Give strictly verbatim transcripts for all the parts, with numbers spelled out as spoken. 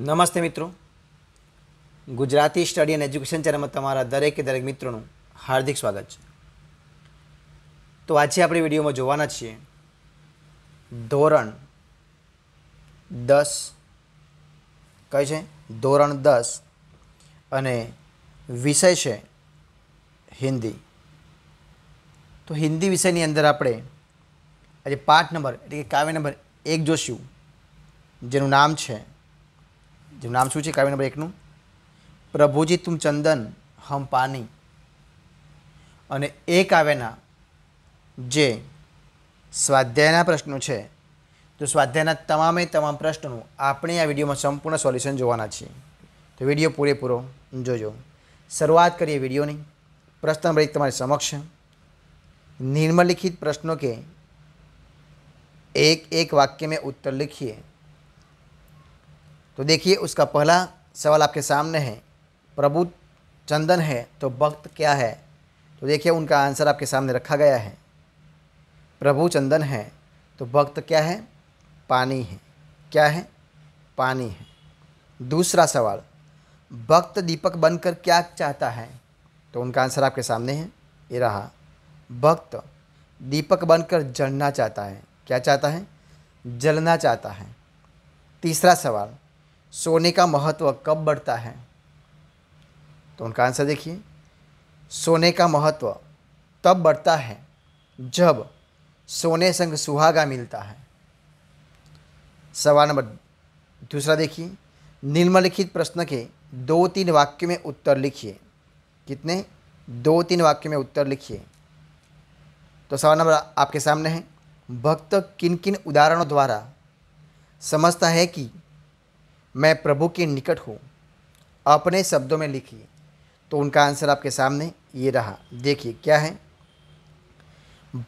नमस्ते मित्रों, Gujarati study and education channel में तमारा दरेके दरेक मित्रों हार्दिक स्वागत है। तो आज आपणे विडियो में जोवाना छीए धोरण दस कई है, धोरण दस अने विषय है हिंदी। तो हिंदी विषय नी अंदर आपणे आज पाठ नंबर एटले के काव्य नंबर एक जोशू, जेनुं नाम है जो नाम शू है काव्य नंबर एक नू प्रभुजी तुम चंदन हम पानी। अने ए काव्यना जे स्वाध्यायना प्रश्नों है, तो स्वाध्यायना तमामे तमाम प्रश्नों आपणे आ विडियो में संपूर्ण सोल्यूशन जोवाना छीए। तो विडियो पूरेपूरो जोजो। शुरुआत करिए विडियोनी। प्रश्न नंबर एक तमारी समक्ष निम्नलिखित प्रश्नों के एक एक वाक्य में उत्तर लिखिए। तो देखिए उसका पहला सवाल आपके सामने है, प्रभु चंदन है तो भक्त क्या है। तो देखिए उनका आंसर आपके सामने रखा गया है, प्रभु चंदन है तो भक्त क्या है, पानी है। क्या है, पानी है। दूसरा सवाल, भक्त दीपक बनकर क्या चाहता है। तो उनका आंसर आपके सामने है, ये रहा, भक्त दीपक बनकर जलना चाहता है। क्या चाहता है, जलना चाहता है। तीसरा सवाल, सोने का महत्व कब बढ़ता है। तो उनका आंसर देखिए, सोने का महत्व तब बढ़ता है जब सोने संग सुहागा मिलता है। सवाल नंबर दूसरा देखिए, निम्नलिखित प्रश्न के दो तीन वाक्य में उत्तर लिखिए। कितने, दो तीन वाक्य में उत्तर लिखिए। तो सवाल नंबर आपके सामने है, भक्त किन किन उदाहरणों द्वारा समझता है कि मैं प्रभु के निकट हूँ, अपने शब्दों में लिखिए। तो उनका आंसर आपके सामने ये रहा, देखिए क्या है,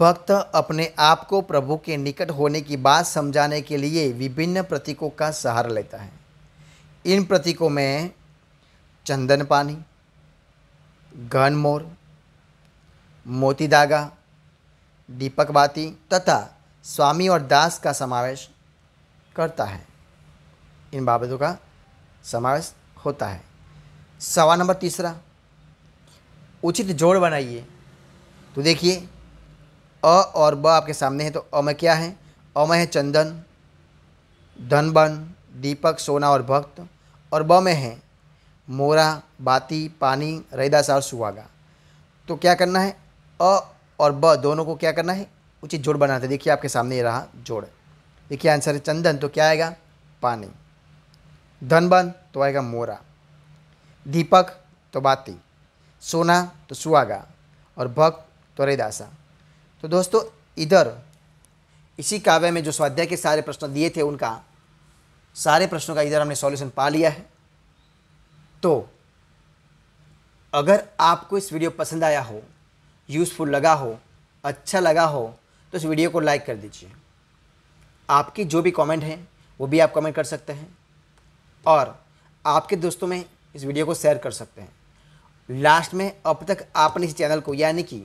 भक्त अपने आप को प्रभु के निकट होने की बात समझाने के लिए विभिन्न प्रतीकों का सहारा लेता है। इन प्रतीकों में चंदन पानी, घन मोर, मोती धागा, दीपक बाती तथा स्वामी और दास का समावेश करता है, इन बाबतों का समावेश होता है। सवाल नंबर तीसरा, उचित जोड़ बनाइए। तो देखिए अ और ब आपके सामने है, तो अ में क्या है, अ में है चंदन, धनबन, दीपक, सोना और भक्त, और ब में है मोरा, बाती, पानी, रैदास और सुहागा। तो क्या करना है, अ और ब दोनों को क्या करना है, उचित जोड़ बनाना है। देखिए आपके सामने ये रहा जोड़, देखिए आंसर है चंदन, तो क्या आएगा, पानी। धनबन तो आएगा मोरा, दीपक तो बाती, सोना तो सुहागा, और भक्त तो रैदासा। तो दोस्तों इधर इसी काव्य में जो स्वाध्याय के सारे प्रश्न दिए थे, उनका सारे प्रश्नों का इधर हमने सॉल्यूशन पा लिया है। तो अगर आपको इस वीडियो पसंद आया हो, यूज़फुल लगा हो, अच्छा लगा हो, तो इस वीडियो को लाइक कर दीजिए। आपकी जो भी कमेंट है वो भी आप कमेंट कर सकते हैं, और आपके दोस्तों में इस वीडियो को शेयर कर सकते हैं। लास्ट में, अब तक आपने इस चैनल को यानी कि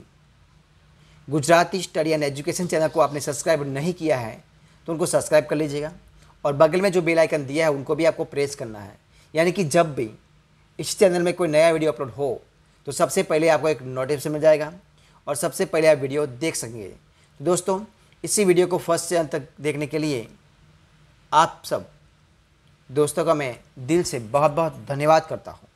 Gujarati study and education channel को आपने सब्सक्राइब नहीं किया है तो उनको सब्सक्राइब कर लीजिएगा, और बगल में जो बेल आइकन दिया है उनको भी आपको प्रेस करना है, यानी कि जब भी इस चैनल में कोई नया वीडियो अपलोड हो तो सबसे पहले आपको एक नोटिफिकेशन मिल जाएगा और सबसे पहले आप वीडियो देख सकेंगे। तो दोस्तों इसी वीडियो को फर्स्ट से अंत तक देखने के लिए आप सब दोस्तों का मैं दिल से बहुत बहुत धन्यवाद करता हूँ।